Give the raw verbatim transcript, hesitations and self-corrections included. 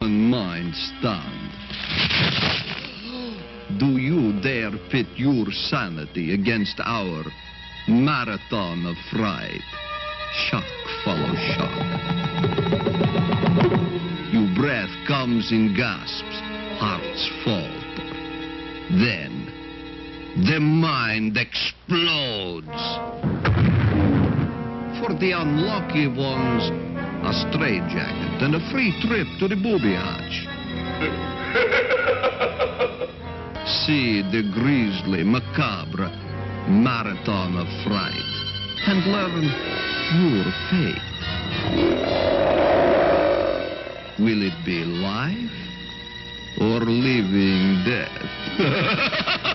and mine stand. Do you dare pit your sanity against our marathon of fright? Shock follows shock. Your breath comes in gasps, hearts falter. Then, the mind explodes. For the unlucky ones, a straitjacket and a free trip to the booby hatch. See the grisly, macabre marathon of fright and learn your fate. Will it be life or living death?